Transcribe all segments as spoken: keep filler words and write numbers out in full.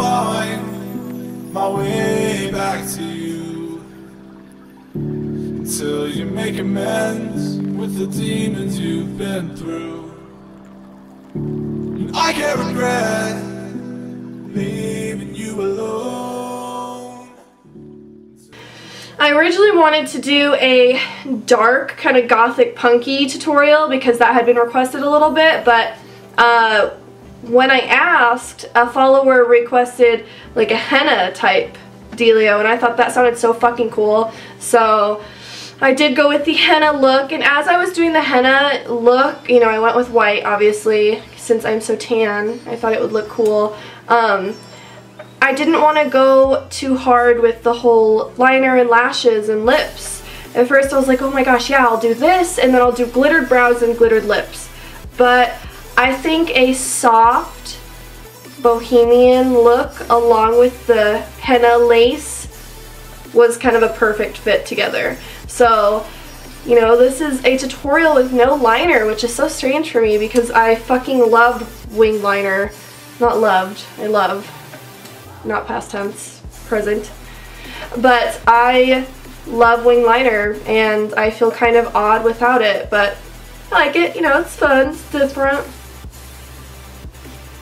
find my way back to you. Until you make amends with the demons you've been through. And I can't regret leaving you alone. I originally wanted to do a dark, kind of gothic punky tutorial because that had been requested a little bit, but uh, when I asked, a follower requested like a henna type dealio, and I thought that sounded so fucking cool, so I did go with the henna look. And as I was doing the henna look, you know, I went with white, obviously, since I'm so tan. I thought it would look cool. Um, I didn't want to go too hard with the whole liner and lashes and lips. At first I was like, oh my gosh, yeah, I'll do this, and then I'll do glittered brows and glittered lips. But I think a soft bohemian look along with the henna lace was kind of a perfect fit together. So, you know, this is a tutorial with no liner, which is so strange for me because I fucking love wing liner. Not loved, I love. Not past tense, present. But I love wing liner and I feel kind of odd without it, but I like it, you know, it's fun, it's different.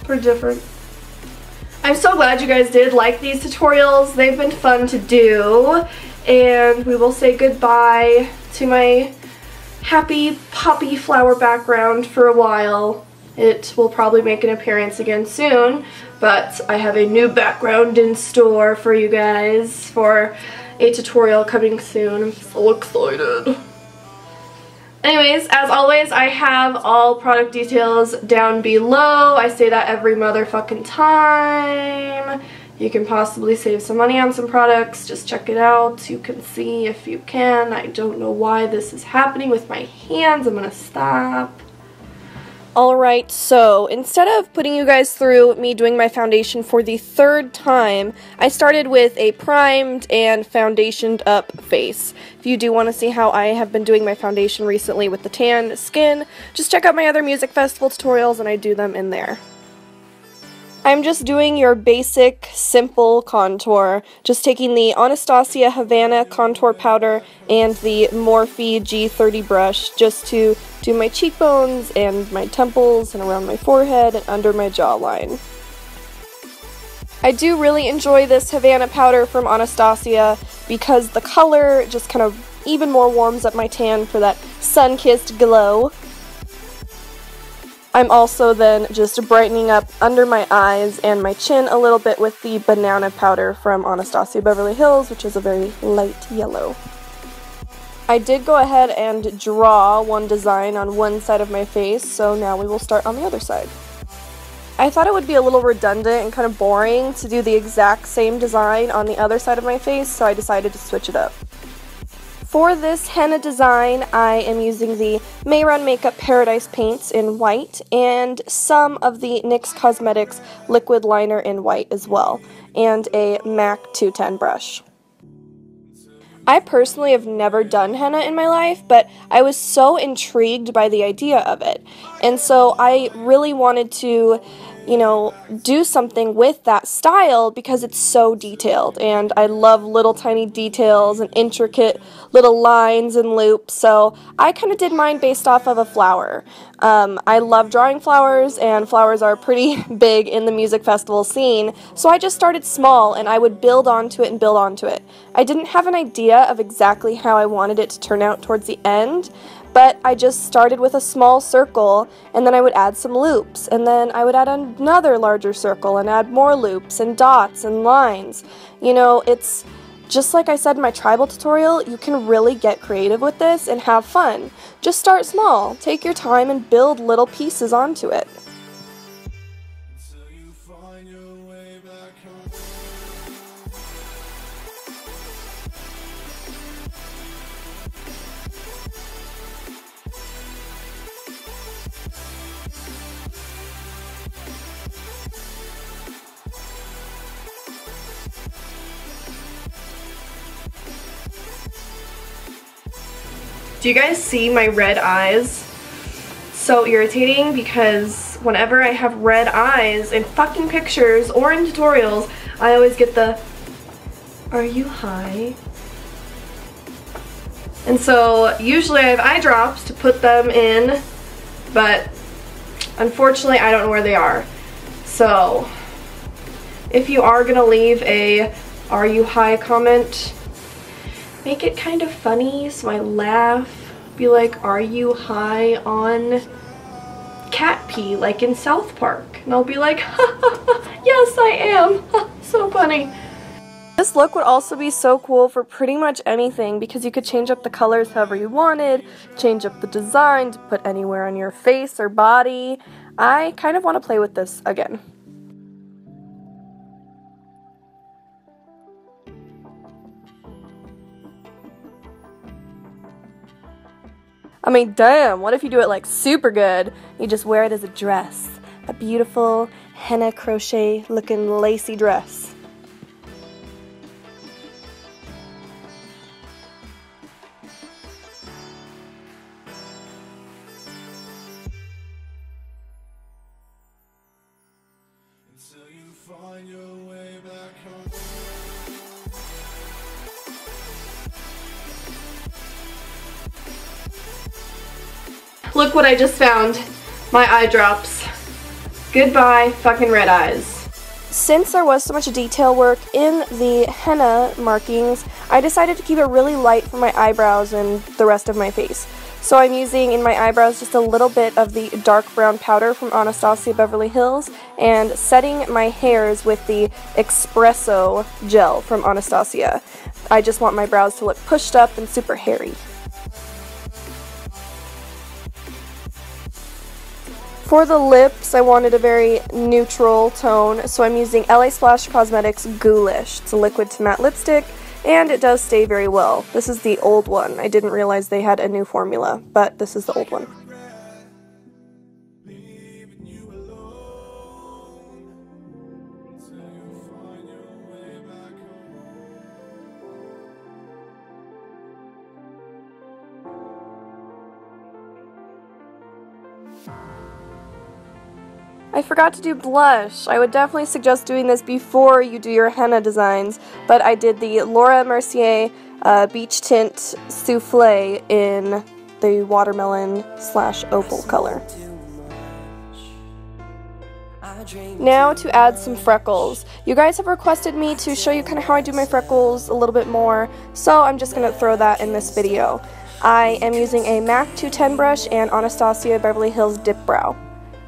We're different. I'm so glad you guys did like these tutorials. They've been fun to do. And we will say goodbye to my happy poppy flower background for a while. It will probably make an appearance again soon, but I have a new background in store for you guys for a tutorial coming soon. I'm so excited. Anyways, as always, I have all product details down below. I say that every motherfucking time. You can possibly save some money on some products. Just check it out. You can see if you can. I don't know why this is happening with my hands. I'm gonna stop. Alright, so instead of putting you guys through me doing my foundation for the third time, I started with a primed and foundationed up face. If you do want to see how I have been doing my foundation recently with the tan skin, just check out my other music festival tutorials and I do them in there. I'm just doing your basic, simple contour. Just taking the Anastasia Havana contour powder and the Morphe G thirty brush just to do my cheekbones and my temples and around my forehead and under my jawline. I do really enjoy this Havana powder from Anastasia because the color just kind of even more warms up my tan for that sun-kissed glow. I'm also then just brightening up under my eyes and my chin a little bit with the banana powder from Anastasia Beverly Hills, which is a very light yellow. I did go ahead and draw one design on one side of my face, so now we will start on the other side. I thought it would be a little redundant and kind of boring to do the exact same design on the other side of my face, so I decided to switch it up. For this henna design, I am using the Mehron Makeup Paradise Paints in white and some of the NYX Cosmetics liquid liner in white as well, and a MAC two ten brush. I personally have never done henna in my life, but I was so intrigued by the idea of it, and so I really wanted to, you know, do something with that style because it's so detailed, and I love little tiny details and intricate little lines and loops, so I kind of did mine based off of a flower. Um, I love drawing flowers, and flowers are pretty big in the music festival scene, so I just started small, and I would build onto it and build onto it. I didn't have an idea of exactly how I wanted it to turn out towards the end, but I just started with a small circle, and then I would add some loops, and then I would add another larger circle and add more loops and dots and lines. You know, it's just like I said in my tribal tutorial, you can really get creative with this and have fun. Just start small, take your time and build little pieces onto it. Do you guys see my red eyes? so irritating because whenever I have red eyes in fucking pictures or in tutorials, I always get the, "Are you high?" And so usually I have eye drops to put them in, but unfortunately I don't know where they are. So if you are gonna leave a "Are you high?" comment, make it kind of funny so I laugh. Be like, "Are you high on cat pee?" like in South Park. And I'll be like, "Ha, ha, ha, yes I am." So funny. This look would also be so cool for pretty much anything because you could change up the colors however you wanted, change up the design to put anywhere on your face or body. I kind of want to play with this again. I mean, damn, what if you do it like super good? You just wear it as a dress, a beautiful henna crochet looking lacy dress. Look what I just found. My eye drops. Goodbye fucking red eyes. Since there was so much detail work in the henna markings, I decided to keep it really light for my eyebrows and the rest of my face. So I'm using in my eyebrows just a little bit of the dark brown powder from Anastasia Beverly Hills and setting my hairs with the espresso gel from Anastasia. I just want my brows to look pushed up and super hairy. For the lips, I wanted a very neutral tone, so I'm using L A Splash Cosmetics Ghoulish. It's a liquid to matte lipstick, and it does stay very well. This is the old one. I didn't realize they had a new formula, but this is the old one. I forgot to do blush. I would definitely suggest doing this before you do your henna designs, but I did the Laura Mercier uh, Beach Tint Soufflé in the watermelon slash opal color. Now to add some freckles. You guys have requested me to show you kind of how I do my freckles a little bit more, so I'm just going to throw that in this video. I am using a MAC two ten brush and Anastasia Beverly Hills Dip Brow.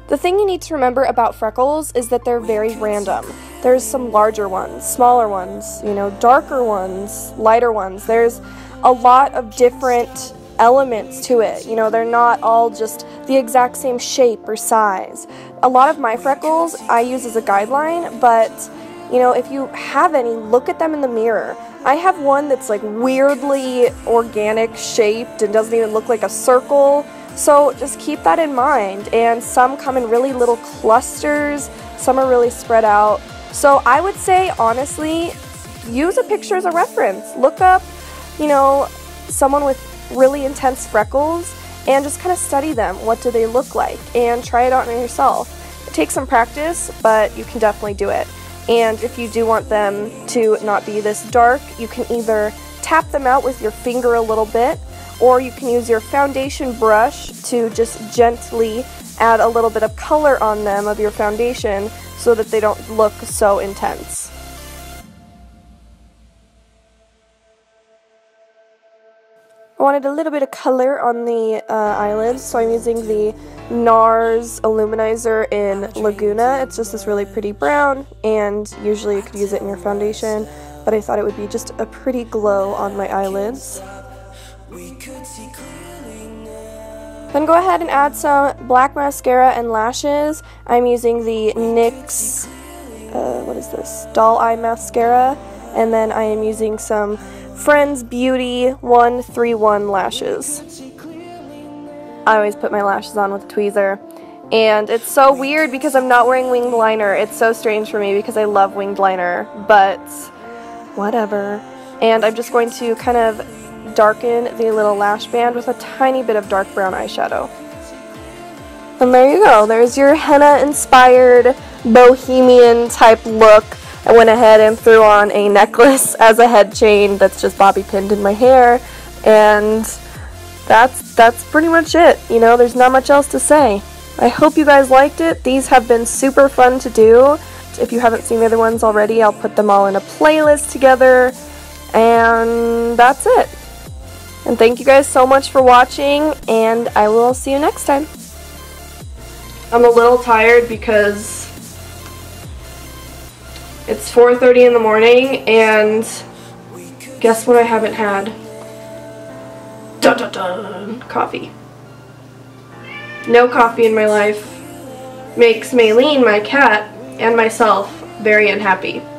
The thing you need to remember about freckles is that they're very random. There's some larger ones, smaller ones, you know, darker ones, lighter ones. There's a lot of different elements to it. You know, they're not all just the exact same shape or size. A lot of my freckles I use as a guideline, but, you know, if you have any, look at them in the mirror. I have one that's like weirdly organic shaped and doesn't even look like a circle. So just keep that in mind, and some come in really little clusters, some are really spread out. So I would say, honestly, use a picture as a reference. Look up, you know, someone with really intense freckles and just kind of study them. What do they look like? And try it out on yourself. It takes some practice, but you can definitely do it. And if you do want them to not be this dark, you can either tap them out with your finger a little bit, or you can use your foundation brush to just gently add a little bit of color on them of your foundation so that they don't look so intense. I wanted a little bit of color on the uh, eyelids, so I'm using the NARS Illuminizer in Laguna. It's just this really pretty brown, and usually you could use it in your foundation, but I thought it would be just a pretty glow on my eyelids. Then go ahead and add some black mascara and lashes. I'm using the NYX, uh, what is this, Doll Eye Mascara, and then I am using some Frends Beauty one three one lashes. I always put my lashes on with a tweezer, and it's so weird because I'm not wearing winged liner. It's so strange for me because I love winged liner, but whatever. And I'm just going to kind of darken the little lash band with a tiny bit of dark brown eyeshadow. And there you go. There's your henna-inspired, bohemian-type look. I went ahead and threw on a necklace as a head chain that's just bobby pinned in my hair. And that's, that's pretty much it. You know, there's not much else to say. I hope you guys liked it. These have been super fun to do. If you haven't seen the other ones already, I'll put them all in a playlist together. And that's it. And thank you guys so much for watching, and I will see you next time. I'm a little tired because it's four thirty in the morning, and guess what I haven't had? Dun dun dun! Coffee. No coffee in my life makes Maylene, my cat, and myself very unhappy.